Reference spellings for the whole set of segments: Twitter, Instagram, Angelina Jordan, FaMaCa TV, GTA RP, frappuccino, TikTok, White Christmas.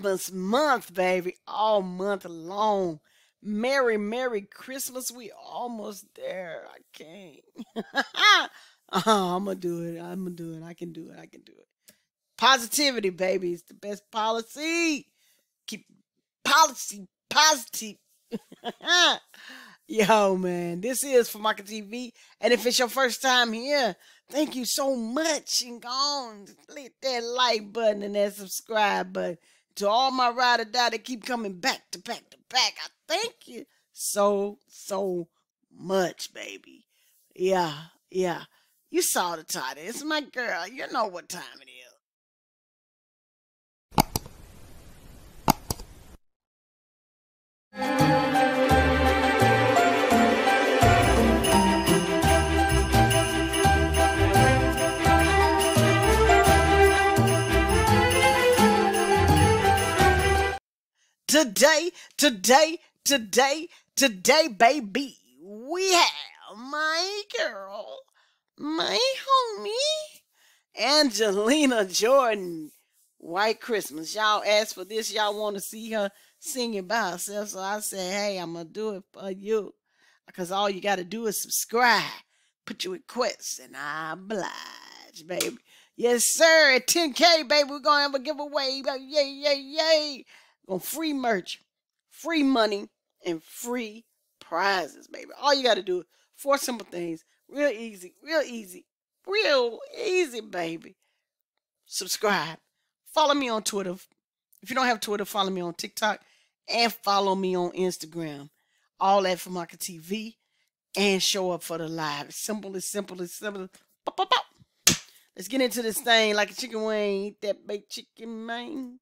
Christmas month, baby, all month long. Merry, Merry Christmas. We almost there. I can't. I'm going to do it. I'm going to do it. I can do it. I can do it. Positivity, baby, is the best policy. Keep policy positive. Yo, man, this is FaMaCa TV. And if it's your first time here, thank you so much. And go on, click that like button and that subscribe button. To all my ride or die that keep coming back to back to back, I thank you so much, baby. Yeah. You saw the title. It's my girl. You know what time it is. Today, baby, we have my girl, my homie, Angelina Jordan, White Christmas. Y'all asked for this. Y'all want to see her singing by herself, so I said, hey, I'm going to do it for you, because all you got to do is subscribe, put your requests, and I oblige, baby. Yes, sir, at 10K, baby, we're going to have a giveaway, baby. Yay. On free merch, free money, and free prizes, baby. All you got to do, four simple things, real easy, baby. Subscribe. Follow me on Twitter. If you don't have Twitter, follow me on TikTok and follow me on Instagram. All at FaMaCa TV, and show up for the live. It's simple, it's simple, it's simple. Pop, pop, pop. Let's get into this thing like a chicken wing. Eat that baked chicken, man.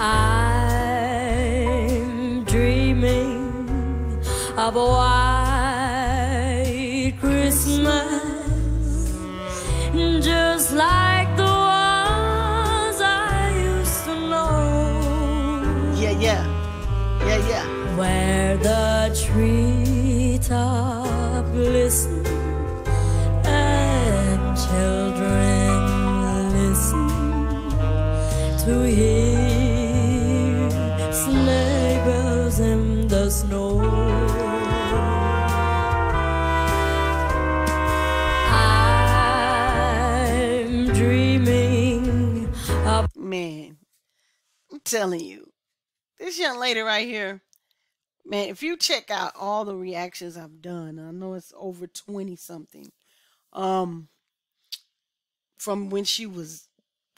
I'm dreaming of a white Christmas, just like the ones I used to know. Yeah. Where the treetop listens and children listen to hear sleigh bells in the snow. I'm dreaming of... Man, I'm telling you, this young lady right here, man, if you check out all the reactions I've done, I know it's over 20-something, from when she was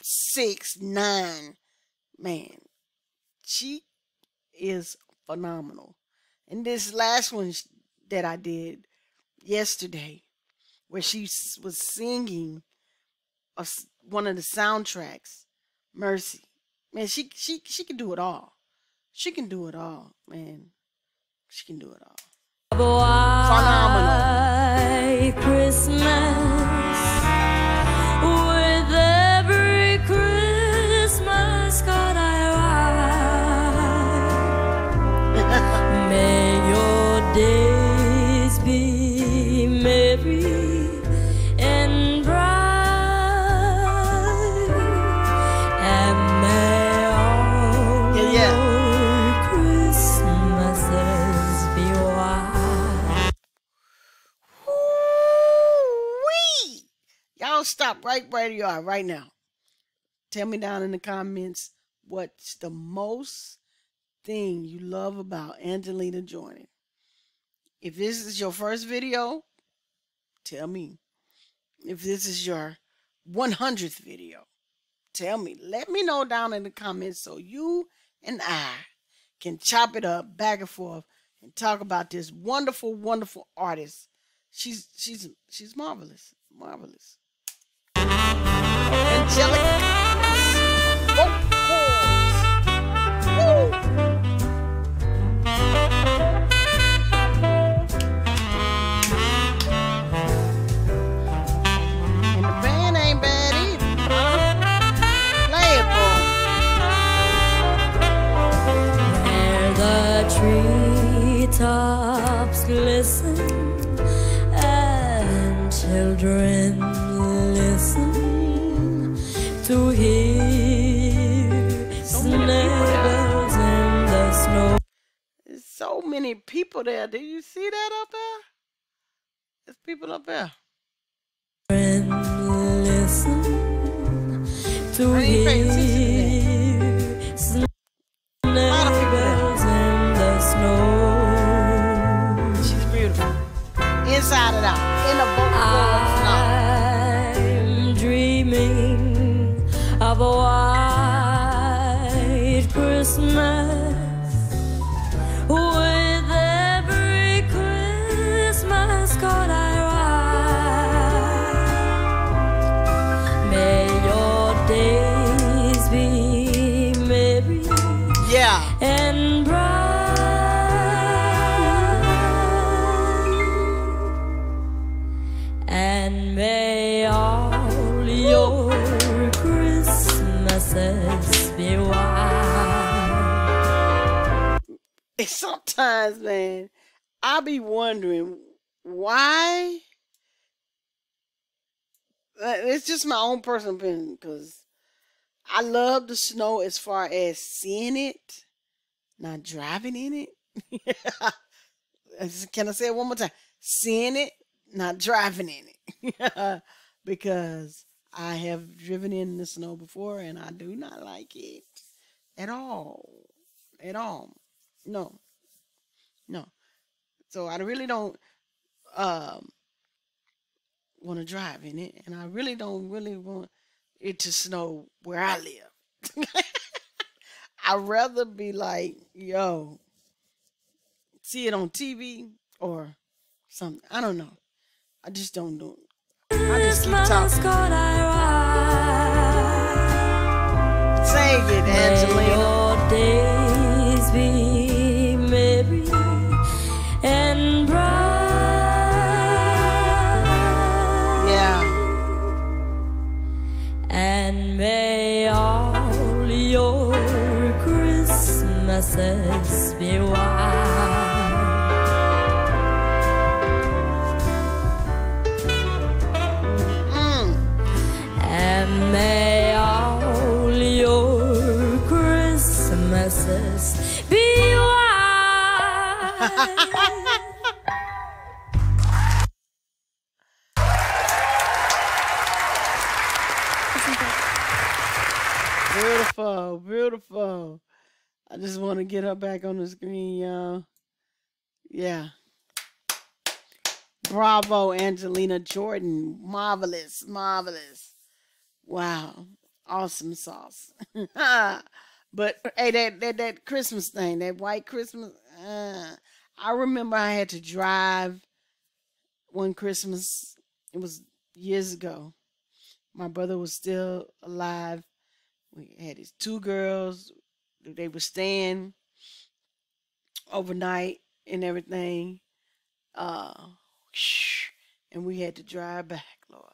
6, 9, man, she is phenomenal. And this last one that I did yesterday, where she was singing one of the soundtracks, Mercy, man, she can do it all. She can do it all, man. She can do it all. Phenomenal. Christmas. Days be merry and bright, and may all your Christmases be white. Woo-wee! Y'all stop right where you are right now. Tell me down in the comments what's the most thing you love about Angelina Jordan. If this is your first video, tell me. If this is your 100th video, tell me. Let me know down in the comments so you and I can chop it up back and forth and talk about this wonderful, wonderful artist. She's marvelous. Marvelous. Angelica. Treetops glisten Children, listen to hear snow bells in the snow. There's so many people there. Do you see that up there? There's people up there. Children, listen to hear snow bells in the snow. She's beautiful. Inside and out. In a boat I'm dreaming of a white Christmas. With every Christmas card I write, may your days be merry and bright. And may all your Christmases be white. Sometimes, man, I be wondering why. It's just my own personal opinion, because I love the snow as far as seeing it, not driving in it. Can I say it one more time? Seeing it, not driving in it. Because I have driven in the snow before and I do not like it at all. At all. No. No. So I really don't want to drive in it, and I really don't really want it to snow where I live. I'd rather be like, yo, see it on TV or something. I don't know. I just don't know. I just keep talking. Sing it, Angelina. May your days be merry and bright. Yeah. And may all your Christmases be white. May all your Christmases be white. Beautiful, beautiful. I just want to get her back on the screen, y'all. Yeah. Bravo, Angelina Jordan. Marvelous, marvelous. Wow, awesome sauce. But hey, that Christmas thing, that white Christmas, I remember I had to drive one Christmas. It was years ago. My brother was still alive. We had his two girls. They were staying overnight and everything. And we had to drive back, Lord.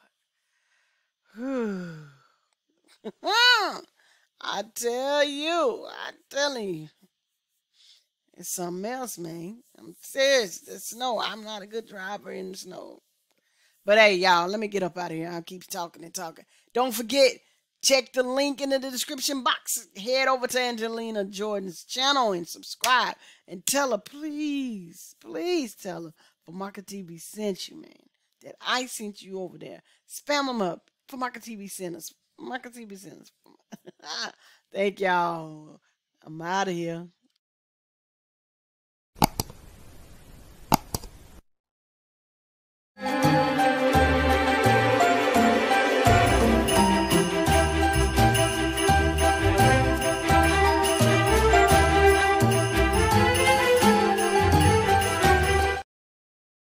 I tell you, I'm telling you, it's something else, man. I'm serious. The snow. I'm not a good driver in the snow. But hey, y'all, let me get up out of here. I'll keep talking and talking. Don't forget, check the link in the description box. Head over to Angelina Jordan's channel and subscribe. And tell her, please, please tell her, FaMaCa TV sent you, man. That I sent you over there. Spam them up. FaMaCa TV centers. FaMaCa TV centers. Thank y'all. I'm out of here.